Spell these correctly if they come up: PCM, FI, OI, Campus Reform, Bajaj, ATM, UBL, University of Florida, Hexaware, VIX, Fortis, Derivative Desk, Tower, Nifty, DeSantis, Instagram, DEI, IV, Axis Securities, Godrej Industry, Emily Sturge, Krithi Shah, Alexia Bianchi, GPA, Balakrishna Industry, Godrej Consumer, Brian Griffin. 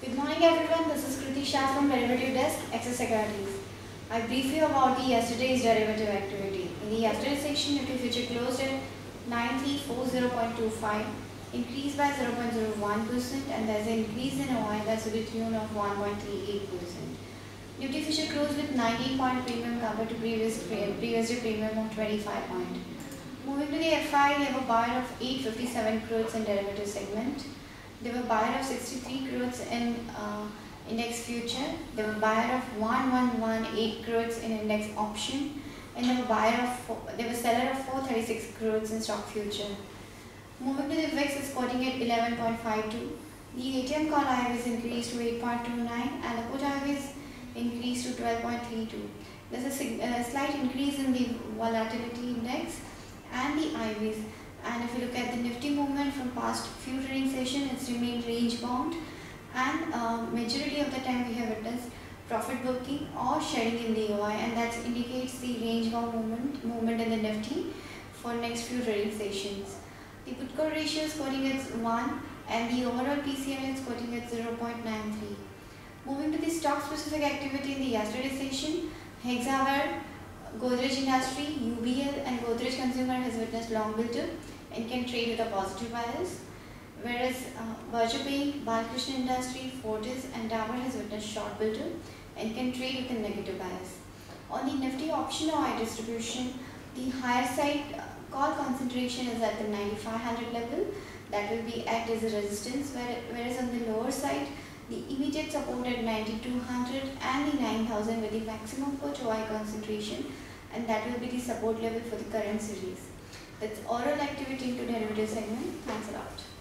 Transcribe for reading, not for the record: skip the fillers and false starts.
Good morning everyone, this is Krithi Shah from Derivative Desk, Axis Securities. I brief you about the yesterday's derivative activity. In the yesterday section, Nifty future closed at 9340.25, increased by 0.01%, and there is an increase in OI that's to the tune of 1.38%. Nifty future closed with 19-point premium compared to previous year premium of 25 points. Moving to the FI, we have a buyer of 857 crores in derivative segment. They were buyer of 63 crores in index future. They were buyer of 1118 crores in index option, and they were seller of 436 crores in stock future. Moving to the VIX, is quoting at 11.52. The ATM call I is increased to 8.29, and the put I is increased to 12.32. There is a slight increase in the volatility index and the IVs. And if you look at the Nifty movement from past few trading sessions, it's remained range bound, and majority of the time we have witnessed profit booking or shedding in the OI, and that indicates the range bound movement in the Nifty for next few trading sessions. The put call ratio is quoting at 1 and the overall PCM is quoting at 0.93. Moving to the stock specific activity in the yesterday session, Hexaware, Godrej Industry, UBL and Godrej Consumer has witnessed long build-up and can trade with a positive bias, whereas Bajaj, Balakrishna Industry, Fortis and Tower has witnessed short build-up and can trade with a negative bias. On the Nifty option OI distribution, the higher side call concentration is at the 9500 level, that will be act as a resistance, whereas on the lower side, the immediate support at 9200 and the 9000 with the maximum put OI concentration, and that will be the support level for the current series. That's oral activity into derivative segment. Thanks a lot.